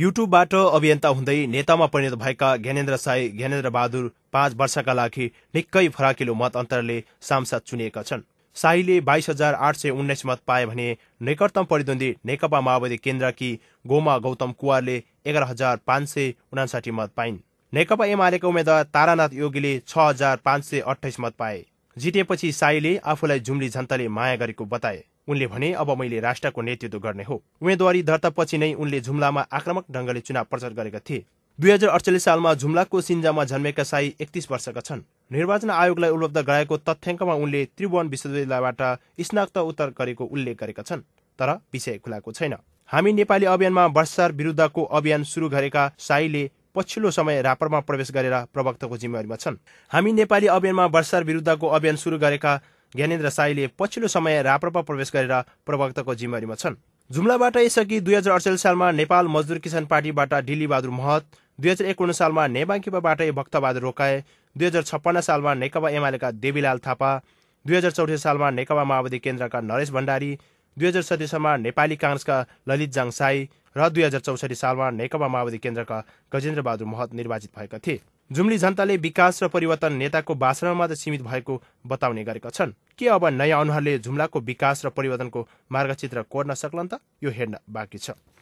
युट्युबबाट अभियन्ता हुँदै नेतामा परिणत भएका ज्ञानेन्द्र साई ज्ञानेन्द्र बहादुर 5 वर्षका लागि निकै फराकिलो मत अन्तरले सांसद चुनिएका छन्। साईले 22,819 मत पाए भने निकटतम प्रतिद्वन्दी नेकपा माओवादी केन्द्रकी गोमा गौतम कुआरले 11,559 मत पाइन्। नेकपा एमालेका उम्मेद्वार तारानाथ योगीले 6,528 मत पाए। जितेपछि साईले आफूलाई जुम्ली जनताले माया गरेको बताए। उनले भने, अब मैले राष्ट्रको नेतृत्व गर्ने हो। उम्मेदवारी दर्तापछि नै उनले जुम्लामा आक्रामक ढंगले चुनाव प्रचार गरेका थिए। 2048 सालमा जुम्लाको सिन्जामा जन्मेका साई 31 वर्षका छन्। निर्वाचन आयोगलाई उपलब्ध गराएको तथ्याङ्कमा उनले त्रिभुवन विश्वविद्यालयबाट स्नातकोत्तर गरेको उल्लेख गरेका छन्, तर विषय खुलाएको छैन। हामी नेपाली अभियानमा भ्रष्टाचार विरुद्धको अभियान सुरु गरेका साईले पछिल्लो समय राप्रपामा प्रवेश गरेर प्रवक्ताको जिम्मेवारीमा छन्। हामी नेपाली अभियानमा भ्रष्टाचार विरुद्धको अभियान सुरु गरेका ज्ञानेन्द्र साईले पछिल्लो समय राप्रपा प्रवेश गरेर प्रवक्ताको जिम्मेवारीमा छन्। जुम्लाबाट यसअघि 2048 सालमा नेपाल मजदूर किसान पार्टीबाट ढिल्ली बहादुर महत, 2051 सालमा नेकपाबाट भक्तबहादुर रोकाए, 2056 सालमा नेकपा एमालेका देवीलाल थापा, 2064 सालमा नेकपा माओवादी केन्द्रका नरेश भंडारी, 2070 सालमा नेपाली कांग्रेसका ललित जंगसाई र 2064 सालमा नेकपा माओवादी केन्द्रका गजेन्द्र बहादुर महत निर्वाचित भएका थिए। जुम्ली जनताले विकास र परिवर्तन नेताको भाषणमा मात्र सीमित भएको बताउने गरेका छन्। के अब नयाँ अनुहारले जुम्लाको विकास र परिवर्तनको मार्गचित्र कोर्न सक्लान् त? यो हेर्न बाँकी छ।